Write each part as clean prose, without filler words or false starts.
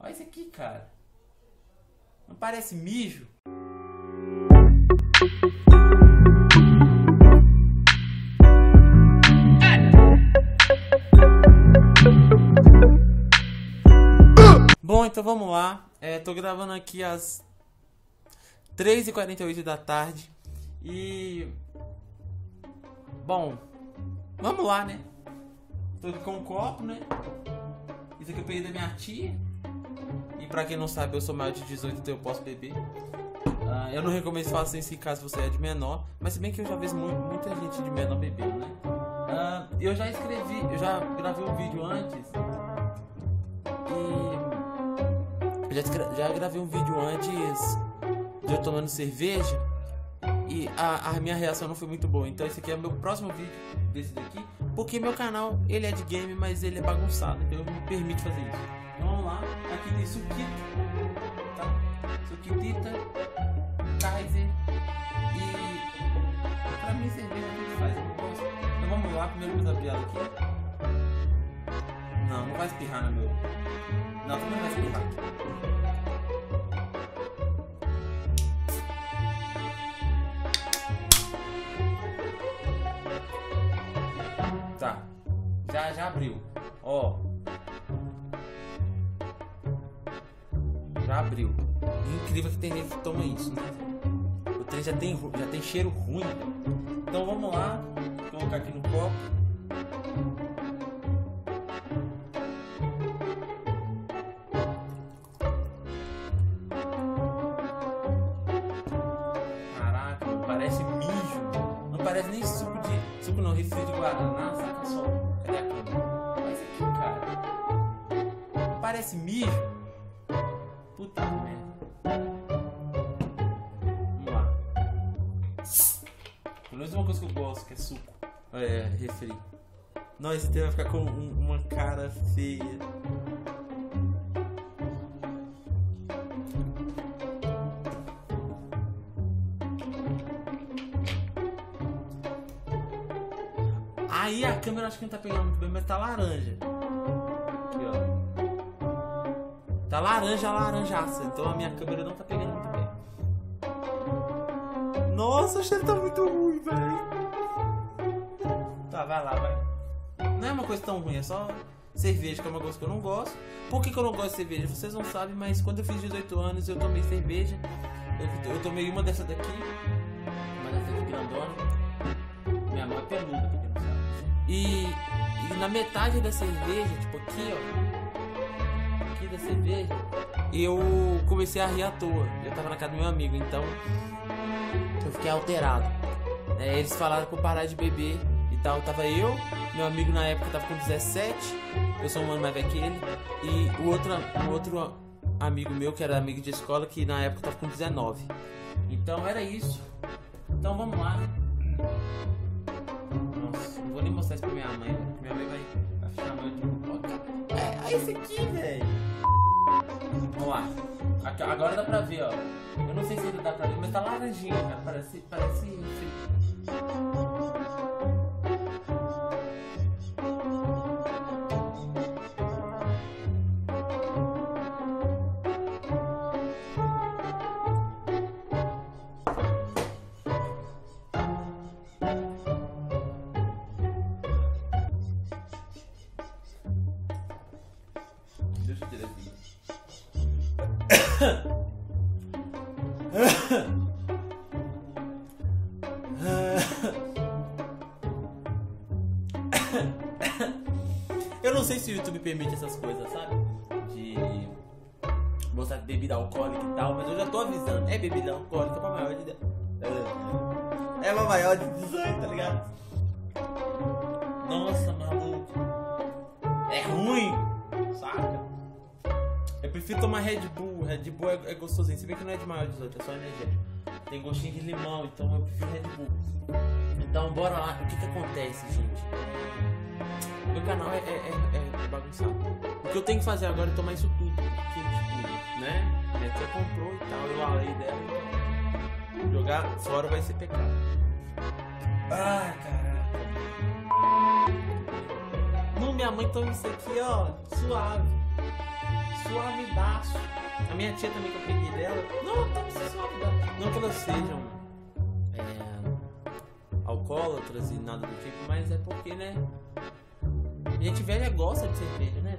Olha isso aqui, cara. Não parece mijo? Bom, então vamos lá. Tô gravando aqui às 3h48 da tarde. E... bom, vamos lá, né? Tô com um copo, né? Isso aqui eu peguei da minha tia. E pra quem não sabe, eu sou maior de 18, então eu posso beber. Eu não recomendo que faça isso em caso você é de menor. Mas se bem que eu já vejo muita gente de menor bebendo, né? Eu já escrevi, eu já gravei um vídeo antes. E... Já gravei um vídeo antes de eu tomando cerveja. E a minha reação não foi muito boa. Então esse aqui é o meu próximo vídeo desse daqui. Porque meu canal, ele é de game, mas ele é bagunçado. Então eu me permito fazer isso. Então vamos lá. Aqui tem suquito, tá? Suquitita, Kaiser. E pra mim cerveja a gente faz depois. Então vamos lá, primeiro fazer a piada aqui. Não, não vai espirrar no meu... Não, também não vai espirrar aqui. Tá, já abriu, ó, já abriu. É incrível que tem gente que toma isso, né? O trem já tem cheiro ruim, né? Então vamos lá, vou colocar aqui no copo. Caraca, parece mijo, não parece nem suco de... Suco não, refri de guaraná, saca só. Cadê a câmera? Olha isso aqui, cara. Parece mijo. Puta merda. Vamos lá. Pelo menos uma coisa que eu gosto, que é suco. É, refri. Não, esse tema vai ficar com uma cara feia. Aí a câmera acho que não tá pegando muito bem, mas tá laranja. Aqui, ó. Tá laranja, laranjaça. Então a minha câmera não tá pegando muito bem. Nossa, o cheiro tá muito ruim, velho. Tá, vai lá, vai. Não é uma coisa tão ruim, é só cerveja, que é uma coisa que eu não gosto. Por que eu não gosto de cerveja? Vocês não sabem, mas quando eu fiz 18 anos eu tomei cerveja. Eu tomei uma dessa daqui. Uma dessa daqui grandona. Minha mão é peluda. E na metade da cerveja, tipo aqui, ó, aqui da cerveja, eu comecei a rir à toa. Eu tava na casa do meu amigo, então eu fiquei alterado. Eles falaram pra eu parar de beber e tal. Tava eu, meu amigo na época tava com 17, eu sou um ano mais velho que ele, e o outro amigo meu, que era amigo de escola, que na época tava com 19. Então era isso. Então vamos lá. Vou nem mostrar isso pra minha mãe, porque minha mãe vai fechar a mãe de um... É isso aqui, velho. Vamos lá. Aqui, agora dá pra ver, ó. Eu não sei se ainda dá pra ver, mas tá laranjinha, cara. Parece... Eu não sei se o YouTube permite essas coisas, sabe? De mostrar bebida alcoólica e tal, mas eu já tô avisando, é bebida alcoólica pra maior de... É pra maior de 18, tá ligado? Nossa, maluco. É ruim, saca? Eu prefiro tomar Red Bull. Red Bull é gostosinho. Se bem que não é de maior de 18, é só energético. Tem gostinho de limão, então eu prefiro Red Bull. Então bora lá. O que acontece, gente? Meu canal é bagunçado. O que eu tenho que fazer agora é tomar isso tudo. Porque, tipo, né? Minha tia comprou e tal, eu alei dela. Então, jogar fora vai ser pecado. Ah, caraca. Não, minha mãe toma isso aqui, ó. Suave. suavidaço. A minha tia também, que eu peguei dela, não, tá muito suavidaço. Não que elas sejam alcoólatras e nada do tipo, mas é porque, né? A gente velha gosta de cerveja, né?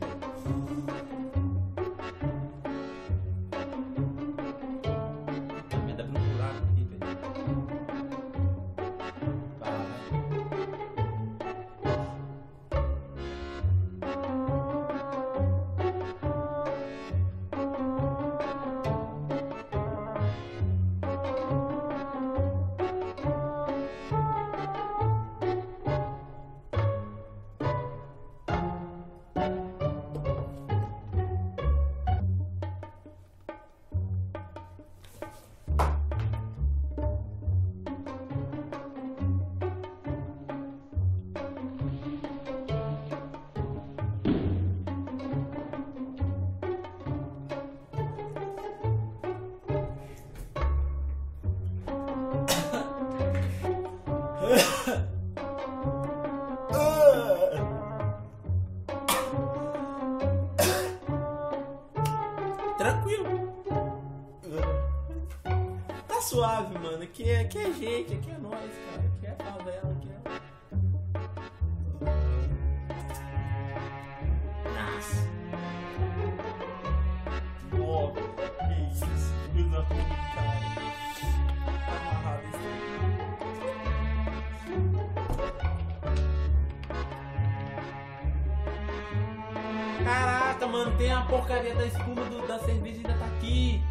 Tranquilo. Tá suave, mano. Aqui é gente, aqui é nós, cara. Aqui é favela, aqui é... Nossa. Ó, que isso. Coisa ruim, cara. Tá amarrado isso aí. Caraca, mano, tem a porcaria da espuma da cerveja ainda tá aqui.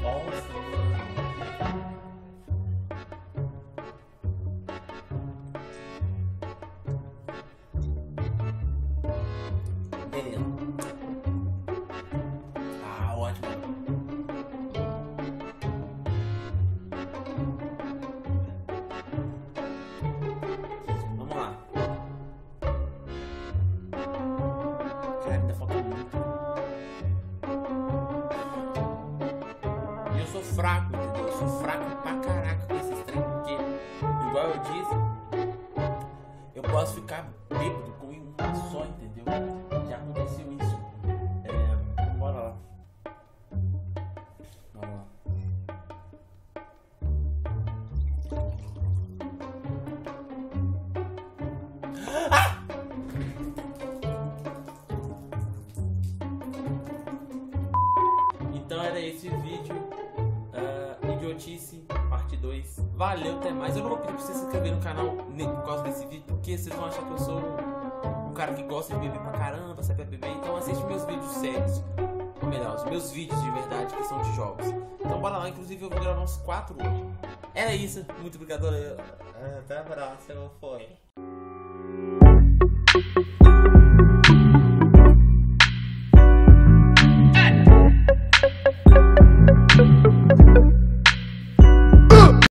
Nossa, mano. Beleza. Ah, ótimo. Fraco, entendeu? Eu sou fraco pra caraca com esses trem, porque, igual eu disse, eu posso ficar bêbado com uma só, entendeu? Já aconteceu isso. Bora lá. Bora lá. Ah! Então era esse vídeo. Notícia, parte 2. Valeu, até mais. Eu não vou pedir pra você se inscrever no canal nem por causa desse vídeo, porque vocês vão achar que eu sou um cara que gosta de beber pra caramba, sabe beber. Então assiste meus vídeos sérios. Ou melhor, os meus vídeos de verdade, que são de jogos. Então bora lá, inclusive eu vou gravar uns 4 hoje. Era isso, muito obrigado. Até a próxima, foi.